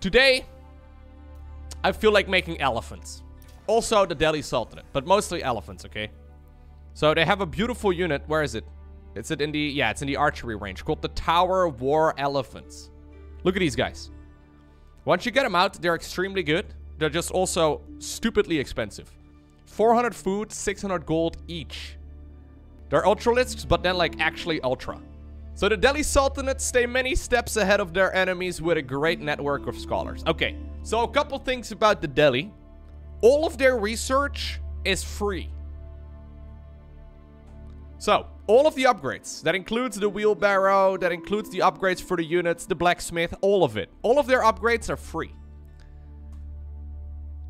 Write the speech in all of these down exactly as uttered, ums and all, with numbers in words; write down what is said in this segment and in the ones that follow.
Today, I feel like making elephants. Also the Delhi Sultanate, but mostly elephants, okay? So they have a beautiful unit. Where is it? Is it in the... Yeah, it's in the archery range called the Tower War Elephants. Look at these guys. Once you get them out, they're extremely good. They're just also stupidly expensive. four hundred food, six hundred gold each. They're Ultralisks, but then like actually ultra. So the Delhi Sultanate stay many steps ahead of their enemies with a great network of scholars. Okay, so a couple things about the Delhi. All of their research is free. So, all of the upgrades. That includes the wheelbarrow, that includes the upgrades for the units, the blacksmith, all of it. All of their upgrades are free.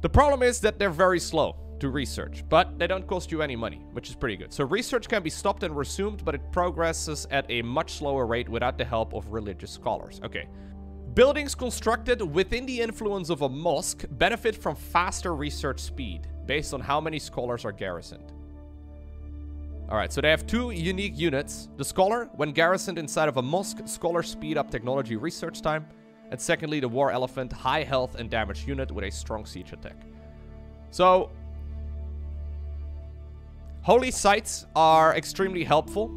The problem is that they're very slow to research, but they don't cost you any money, which is pretty good. So research can be stopped and resumed, but it progresses at a much slower rate without the help of religious scholars. Okay. Buildings constructed within the influence of a mosque benefit from faster research speed, based on how many scholars are garrisoned. Alright, so they have two unique units. The Scholar, when garrisoned inside of a mosque, scholars speed up technology research time. And secondly, the War Elephant, high health and damage unit with a strong siege attack. So, holy sites are extremely helpful,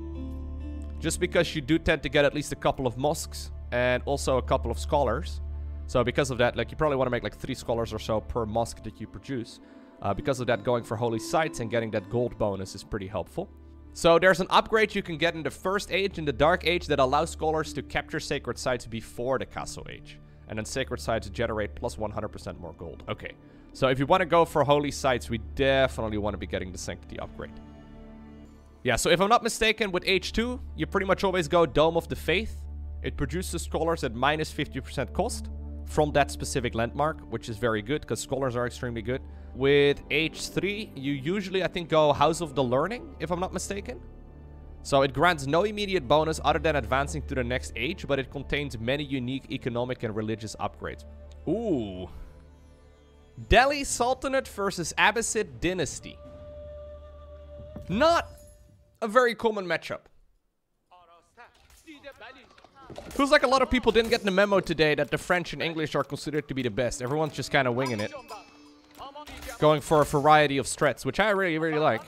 just because you do tend to get at least a couple of mosques and also a couple of scholars. So because of that, like you probably want to make like three scholars or so per mosque that you produce. Uh, because of that, going for holy sites and getting that gold bonus is pretty helpful. So there's an upgrade you can get in the First Age and the Dark Age that allows scholars to capture sacred sites before the Castle Age. And then sacred sites generate plus one hundred percent more gold. Okay, so if you want to go for holy sites, we definitely want to be getting the Sanctity upgrade. Yeah, so if I'm not mistaken, with H two, you pretty much always go Dome of the Faith. It produces scholars at minus fifty percent cost from that specific landmark, which is very good because scholars are extremely good. With H three, you usually, I think, go House of the Learning, if I'm not mistaken. So it grants no immediate bonus other than advancing to the next age, but it contains many unique economic and religious upgrades. Ooh. Delhi Sultanate versus Abbasid Dynasty. Not a very common matchup. Feels like a lot of people didn't get the memo today that the French and English are considered to be the best. Everyone's just kind of winging it. Going for a variety of strats, which I really, really like.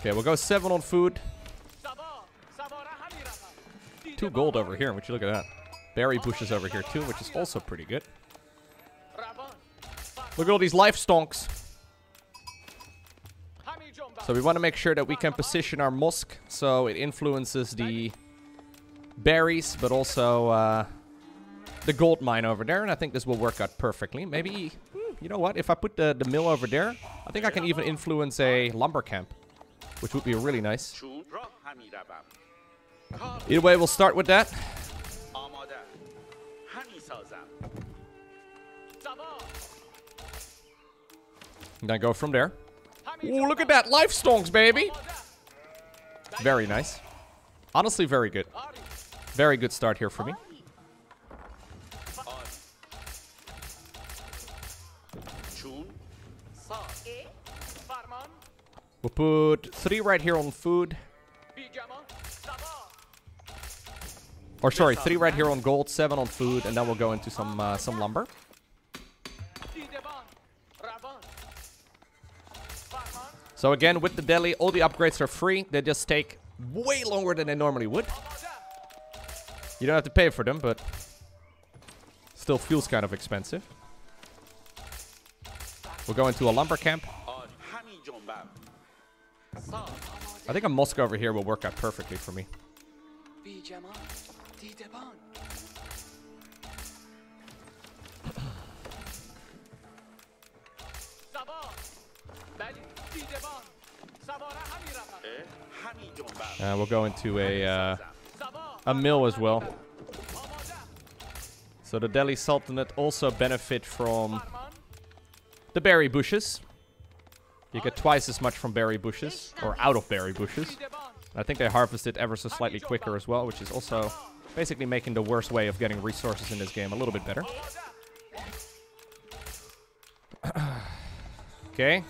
Okay, we'll go seven on food. Two gold over here, would you look at that. Berry bushes over here too, which is also pretty good. Look at all these life stonks. So we want to make sure that we can position our mosque so it influences the berries, but also uh, the gold mine over there. And I think this will work out perfectly. Maybe, you know what, if I put the, the mill over there, I think I can even influence a lumber camp, which would be really nice. Either way, we'll start with that. And then go from there. Ooh, look at that. Life stonks, baby. Very nice. Honestly, very good. Very good start here for me. We'll put three right here on food. Or sorry, three right here on gold, seven on food, and then we'll go into some uh, some lumber. So again, with the Delhi, all the upgrades are free. They just take way longer than they normally would. You don't have to pay for them, but still feels kind of expensive. We'll go into a lumber camp. I think a mosque over here will work out perfectly for me. Uh, we'll go into a uh, a mill as well. So the Delhi Sultanate also benefit from the berry bushes. You get twice as much from berry bushes, or out of berry bushes. I think they harvest it ever so slightly quicker as well, which is also basically making the worst way of getting resources in this game a little bit better. Okay.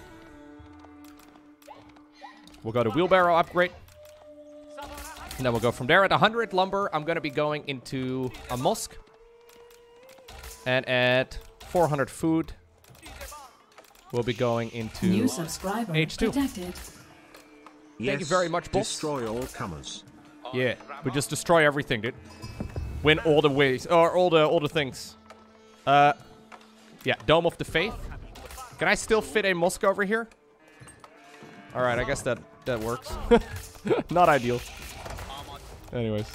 We'll go to wheelbarrow upgrade. And then we'll go from there. At one hundred lumber, I'm going to be going into a mosque. And at four hundred food, we'll be going into new subscriber H two. Protected. Yes, thank you very much, boss. Destroy all comers. Yeah, we just destroy everything, dude. Win all the ways, or all the all the things. Uh, yeah, Dome of the Faith. Can I still fit a mosque over here? All right, I guess that that works. Not ideal. Anyways,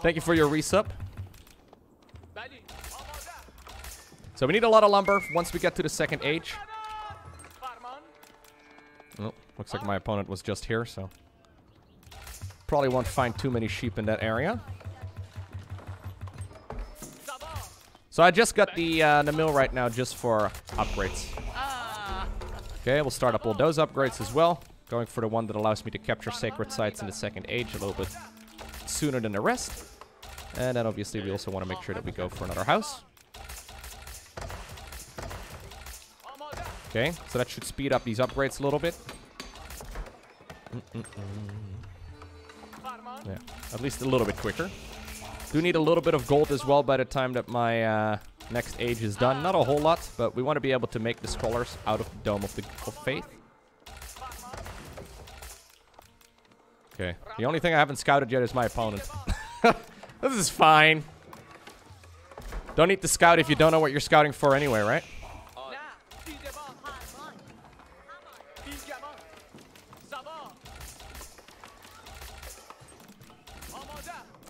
thank you for your resub. So we need a lot of lumber once we get to the second age. Oh, looks like my opponent was just here, so probably won't find too many sheep in that area. So I just got the uh, the mill right now just for upgrades. Okay, we'll start up all those upgrades as well. Going for the one that allows me to capture sacred sites in the second age a little bit sooner than the rest. And then obviously we also want to make sure that we go for another house. Okay, so that should speed up these upgrades a little bit. Mm-mm-mm. Yeah, at least a little bit quicker. Do need a little bit of gold as well by the time that my uh, next age is done. Not a whole lot, but we want to be able to make the scholars out of the Dome of the of Faith. Okay, the only thing I haven't scouted yet is my opponent. This is fine. Don't need to scout if you don't know what you're scouting for anyway, right?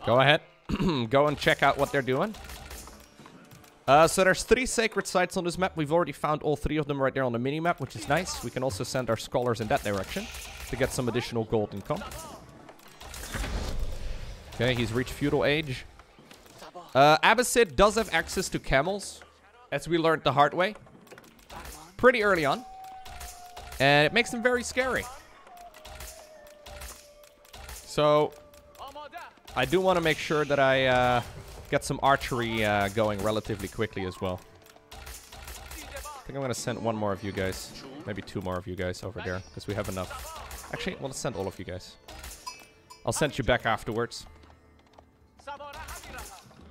Go ahead. Go and check out what they're doing. Uh, so there's three sacred sites on this map. We've already found all three of them right there on the minimap, which is nice. We can also send our scholars in that direction to get some additional gold income. Okay, he's reached feudal age. Uh, Abbasid does have access to camels, as we learned the hard way. Pretty early on. And it makes them very scary. So I do want to make sure that I uh, get some archery uh, going relatively quickly as well. I think I'm going to send one more of you guys. Maybe two more of you guys over there, because we have enough. Actually, I want to send all of you guys. I'll send you back afterwards,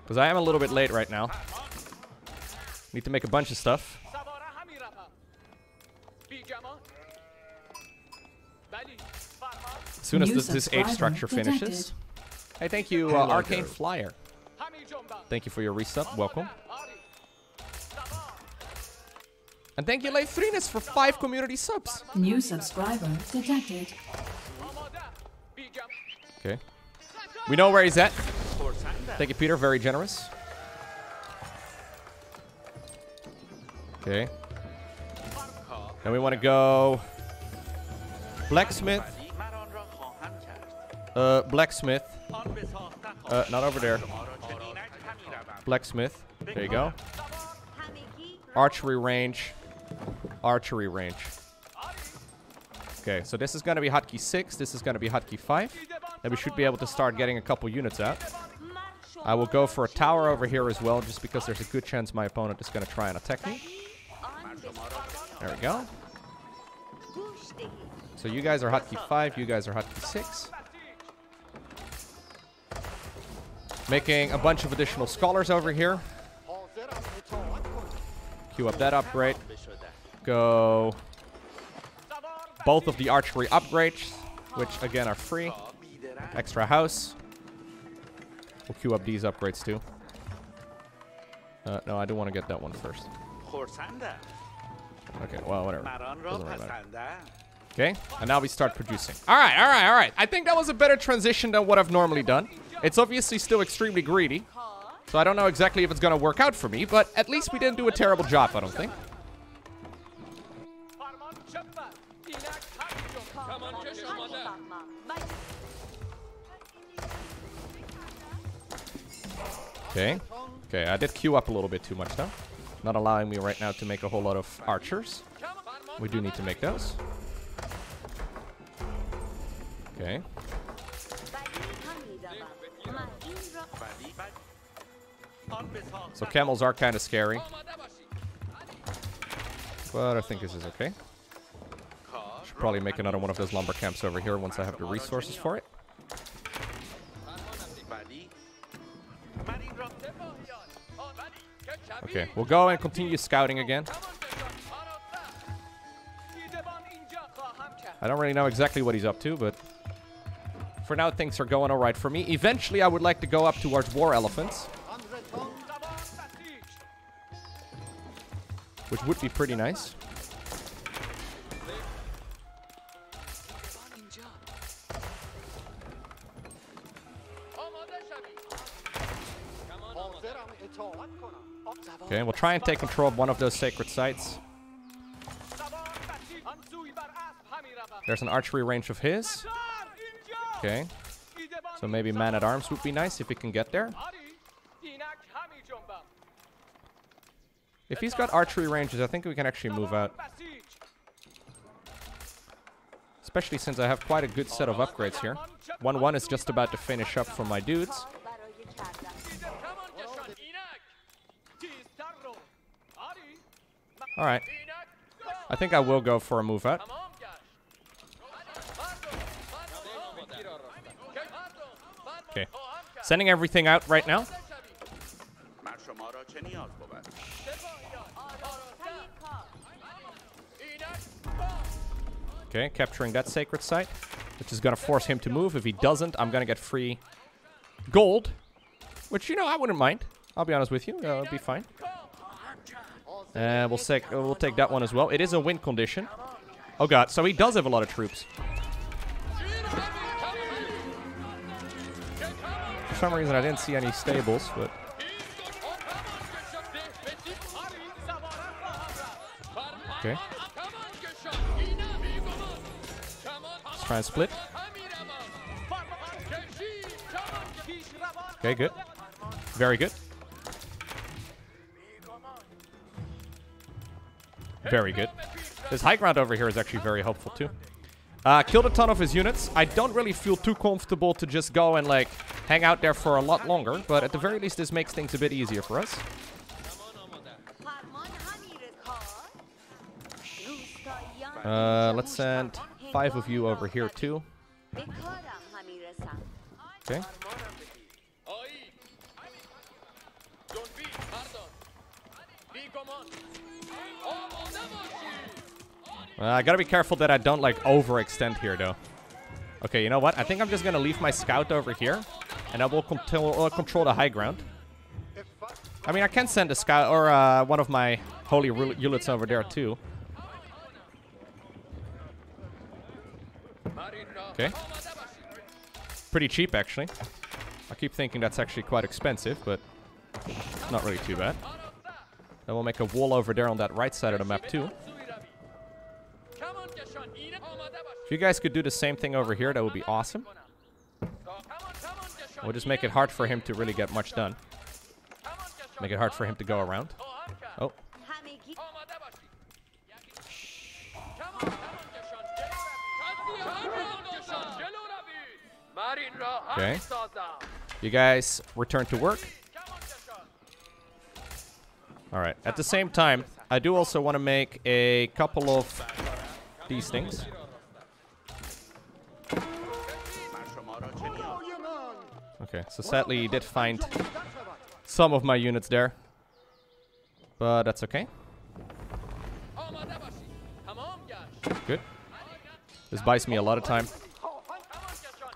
because I am a little bit late right now. Need to make a bunch of stuff. As soon as this, this age structure finishes. Hey, thank you, uh, Arcane Flyer. Thank you for your resub. Welcome. And thank you, Leithrinis, for five community subs. New subscriber detected. Okay. We know where he's at. Thank you, Peter. Very generous. Okay. Then we want to go blacksmith. Uh, blacksmith. Uh, not over there. Blacksmith. There you go. Archery range. Archery range. Okay, so this is going to be hotkey six. This is going to be hotkey five. Then we should be able to start getting a couple units out. I will go for a tower over here as well, just because there's a good chance my opponent is going to try and attack me. There we go. So you guys are hotkey five. You guys are hotkey six. Making a bunch of additional scholars over here. Queue up that upgrade. Go both of the archery upgrades, which again are free. Extra house. We'll queue up these upgrades too. Uh, no, I do want to get that one first. Okay, well, whatever. Doesn't really matter. Okay, and now we start producing. All right, all right, all right. I think that was a better transition than what I've normally done. It's obviously still extremely greedy, so I don't know exactly if it's going to work out for me, but at least we didn't do a terrible job, I don't think. Okay. Okay, I did queue up a little bit too much, though. Not allowing me right now to make a whole lot of archers. We do need to make those. Okay. So camels are kind of scary, but I think this is okay. Should probably make another one of those lumber camps over here once I have the resources for it. Okay, we'll go and continue scouting again. I don't really know exactly what he's up to, but for now things are going all right for me. Eventually, I would like to go up towards War Elephants, which would be pretty nice. Okay, we'll try and take control of one of those sacred sites. There's an archery range of his. Okay. So maybe Man-at-Arms would be nice if he can get there. If he's got archery ranges, I think we can actually move out. Especially since I have quite a good set of upgrades here. one one is just about to finish up for my dudes. Alright. I think I will go for a move out. Okay. Sending everything out right now. Okay, capturing that sacred site, which is going to force him to move. If he doesn't, I'm going to get free gold, which, you know, I wouldn't mind. I'll be honest with you. That'll be fine. Uh, we'll, sec uh, we'll take that one as well. It is a win condition. Oh, God. So he does have a lot of troops. For some reason, I didn't see any stables, but... Okay. Let's try and split. Okay, good. Very good. Very good. This high ground over here is actually very helpful too. Uh, killed a ton of his units. I don't really feel too comfortable to just go and like hang out there for a lot longer, but at the very least this makes things a bit easier for us. Uh, let's send five of you over here too. Okay. Uh, I gotta be careful that I don't, like, overextend here, though. Okay, you know what? I think I'm just gonna leave my scout over here, and I will control, uh, control the high ground. I mean, I can send a scout or uh, one of my holy units over there, too. Okay. Pretty cheap, actually. I keep thinking that's actually quite expensive, but not really too bad. Then we'll make a wall over there on that right side of the map, too. If you guys could do the same thing over here, that would be awesome. We'll just make it hard for him to really get much done. Make it hard for him to go around. Oh. Okay. You guys return to work. Alright. At the same time, I do also want to make a couple of these things. Okay, so sadly he did find some of my units there, but that's okay. Good. This buys me a lot of time.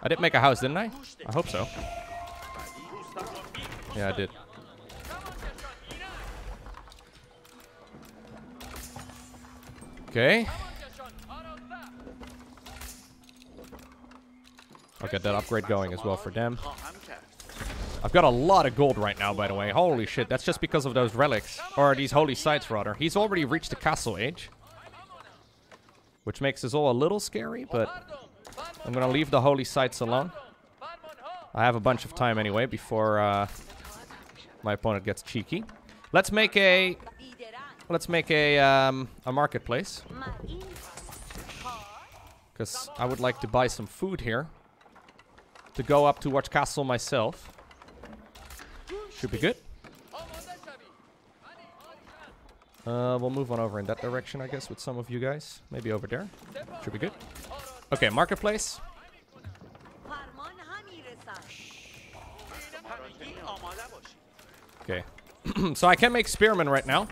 I did make a house, didn't I? I hope so. Yeah, I did. Okay. I'll get that upgrade going as well for them. I've got a lot of gold right now, by the way. Holy shit, that's just because of those relics. Or these holy sites, rather. He's already reached the Castle Age. Which makes us all a little scary, but... I'm gonna leave the holy sites alone. I have a bunch of time anyway, before uh, my opponent gets cheeky. Let's make a... Let's make a, um, a marketplace. Because I would like to buy some food here. To go up towards castle myself. Should be good. Uh, we'll move on over in that direction, I guess, with some of you guys. Maybe over there. Should be good. Okay, marketplace. Okay. So I can't make spearmen right now.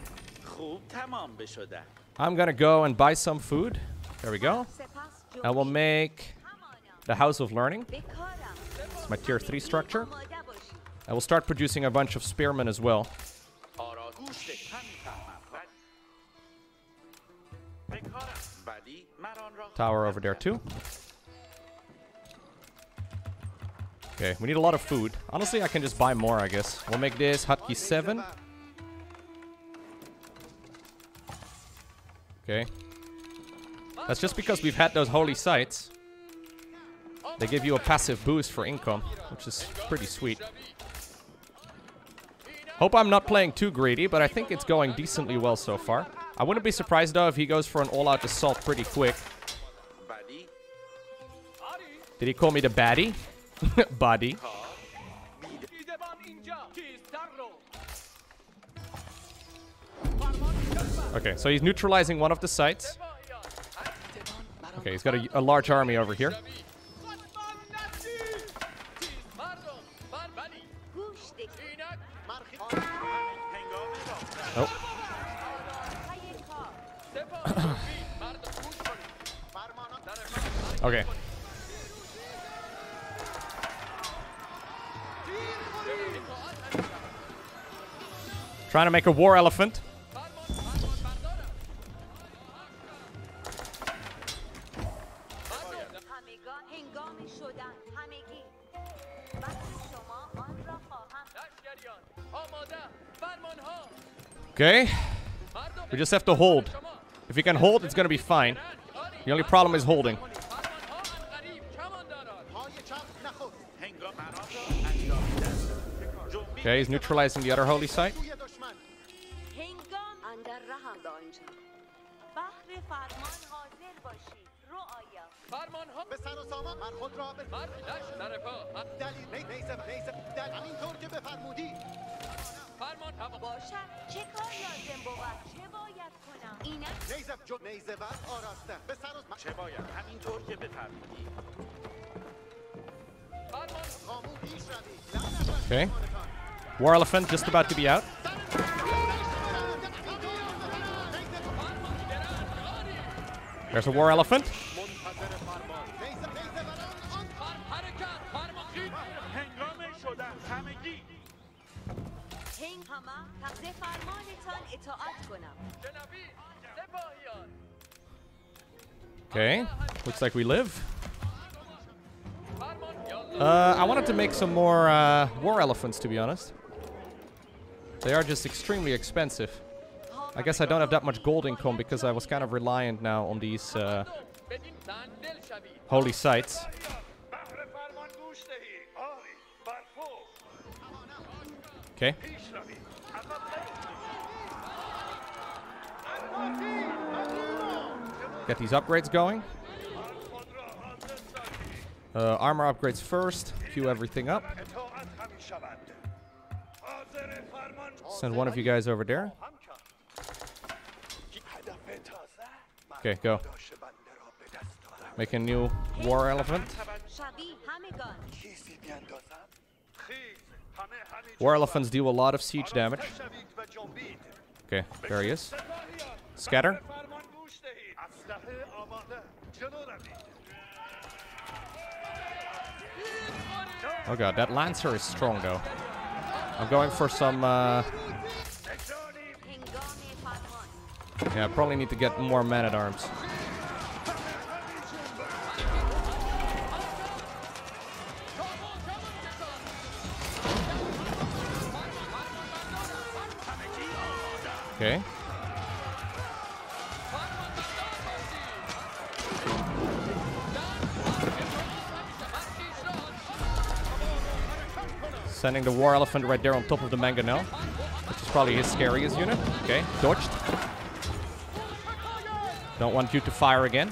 I'm gonna go and buy some food. There we go. I will make the House of Learning. It's my tier three structure. I will start producing a bunch of spearmen as well. Tower over there too. Okay, we need a lot of food. Honestly, I can just buy more, I guess. We'll make this Hatki seven. Okay. That's just because we've had those holy sites. They give you a passive boost for income, which is pretty sweet. Hope I'm not playing too greedy, but I think it's going decently well so far. I wouldn't be surprised, though, if he goes for an all-out assault pretty quick. Did he call me the baddie? Body. Okay, so he's neutralizing one of the sites. Okay, he's got a, a large army over here. Oh. Okay. Trying to make a war elephant. Okay. We just have to hold. If you can hold, it's going to be fine. The only problem is holding. Okay, he's neutralizing the other holy site. Okay. War elephant just about to be out. There's a war elephant. Okay, looks like we live. Uh, I wanted to make some more uh, war elephants, to be honest. They are just extremely expensive. I guess I don't have that much gold income because I was kind of reliant now on these uh, holy sites. Okay. Get these upgrades going. Uh, armor upgrades first. Queue everything up. Send one of you guys over there. Okay, go. Make a new war elephant. War elephants deal a lot of siege damage. Okay, there he is. Scatter. Oh god, that lancer is strong though. I'm going for some... Uh... Yeah, I probably need to get more man-at-arms. Okay. Sending the war elephant right there on top of the mangonel, which is probably his scariest unit. Okay, dodged. Don't want you to fire again.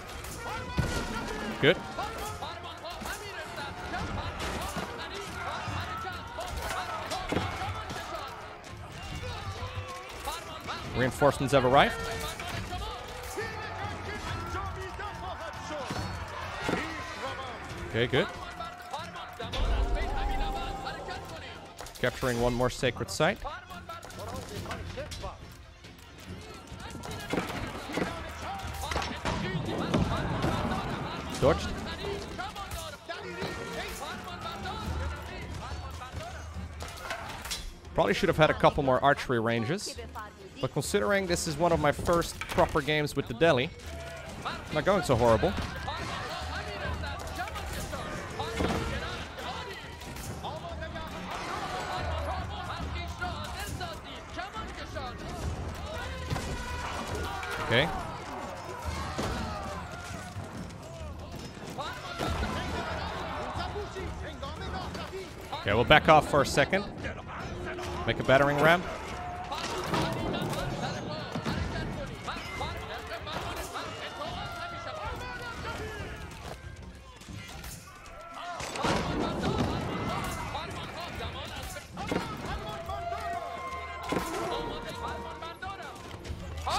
Good. Reinforcements have arrived. Okay, good. Capturing one more sacred site. Dodged. Probably should have had a couple more archery ranges. But considering this is one of my first proper games with the Delhi, I'm not going so horrible. Okay. Okay, we'll back off for a second. Make a battering ram.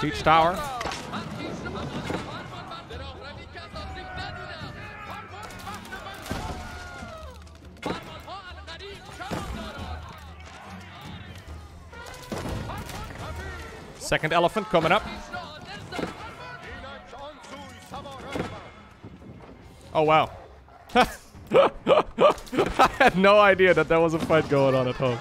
Siege tower. Second elephant coming up. Oh, wow. I had no idea that there was a fight going on at home.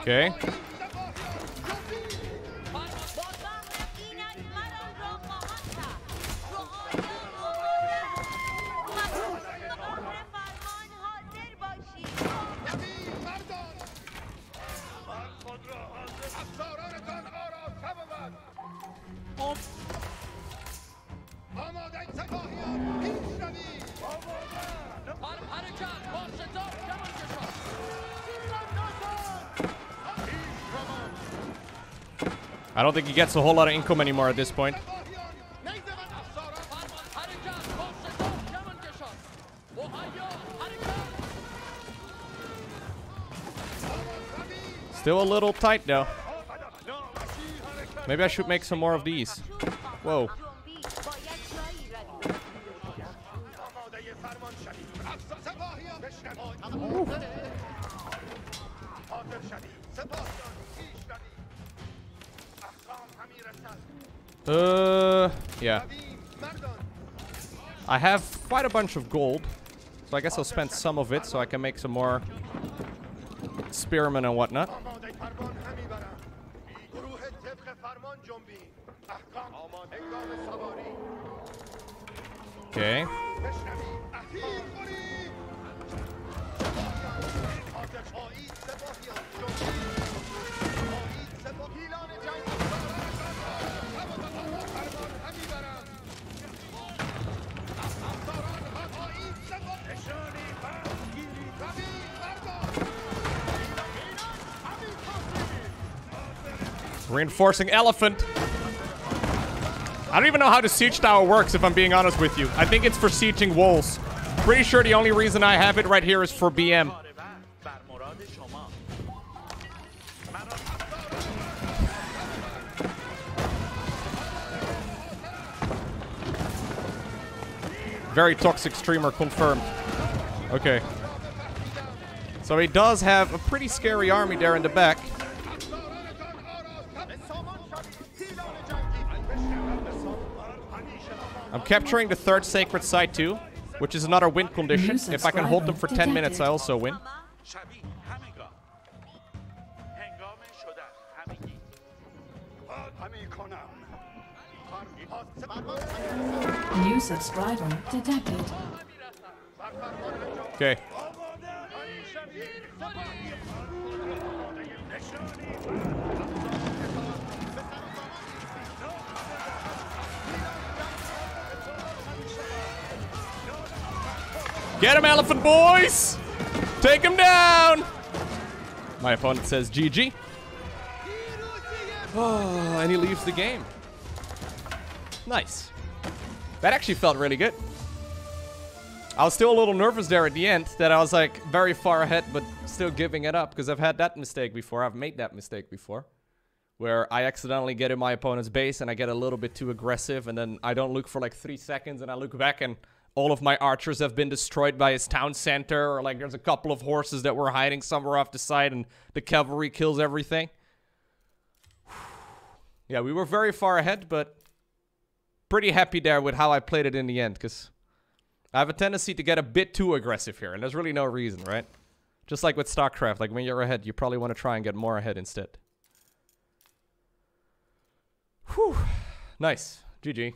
Okay. I don't think he gets a whole lot of income anymore at this point. Still a little tight though. Maybe I should make some more of these. Whoa. Uh, yeah. I have quite a bunch of gold, so I guess I'll spend some of it so I can make some more spearmen and whatnot. Okay. Reinforcing elephant. I don't even know how the siege tower works, if I'm being honest with you. I think it's for sieging walls. Pretty sure the only reason I have it right here is for B M. Very toxic streamer confirmed. Okay. So he does have a pretty scary army there in the back. I'm capturing the third sacred site too, which is another win condition. If I can hold them for ten minutes, I also win. New subscriber detected. Okay. Get him, elephant boys! Take him down! My opponent says G G. Oh, and he leaves the game. Nice. That actually felt really good. I was still a little nervous there at the end that I was like very far ahead but still giving it up, because I've had that mistake before. I've made that mistake before where I accidentally get in my opponent's base and I get a little bit too aggressive, and then I don't look for like three seconds and I look back and all of my archers have been destroyed by his town center, or like there's a couple of horses that were hiding somewhere off the side and the cavalry kills everything. Yeah, we were very far ahead, but pretty happy there with how I played it in the end, because I have a tendency to get a bit too aggressive here, and there's really no reason, right? Just like with StarCraft, like when you're ahead, you probably want to try and get more ahead instead. Whew. Nice. G G.